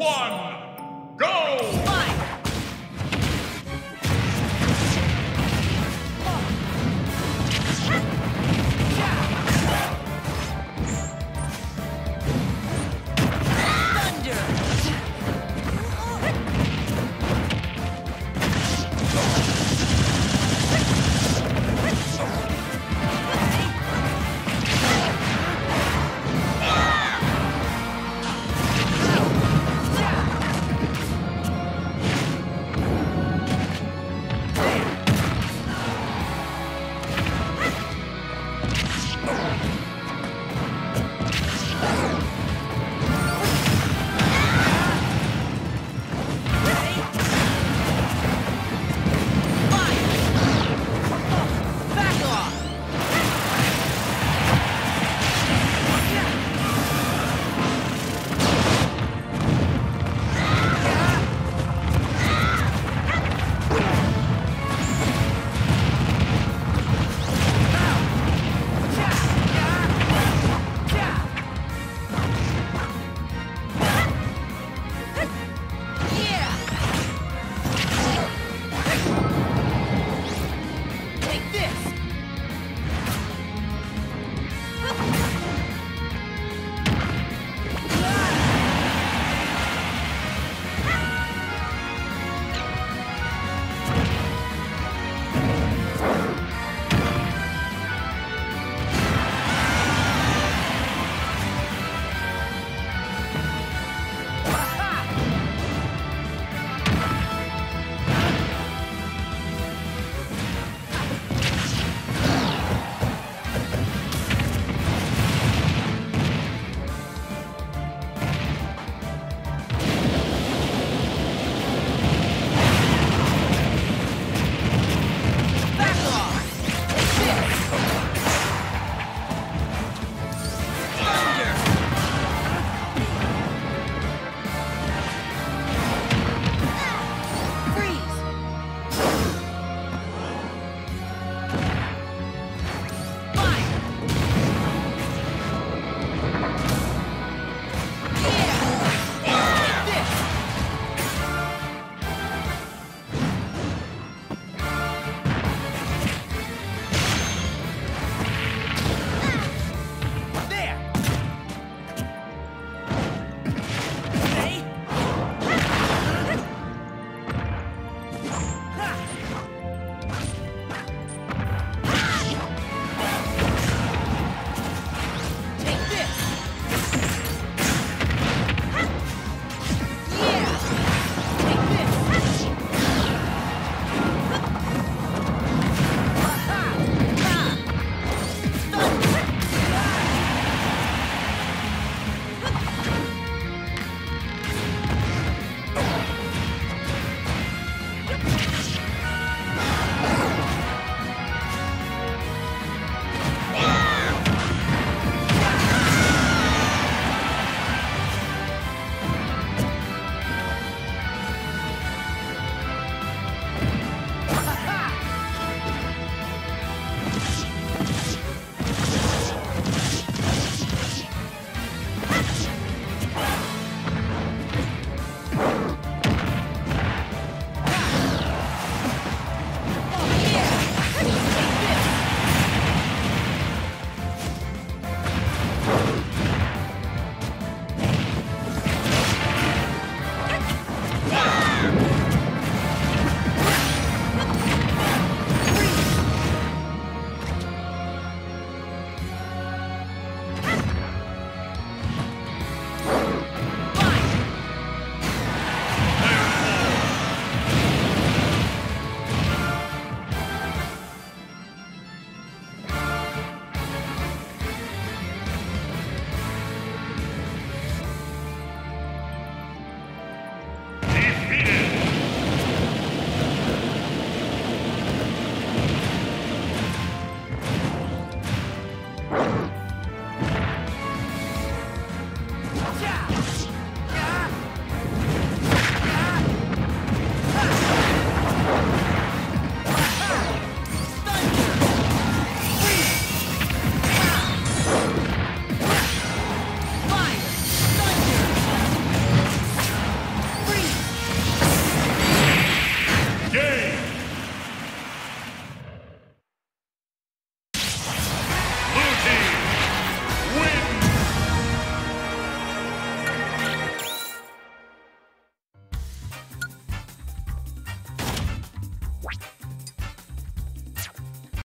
1, go! Yeah!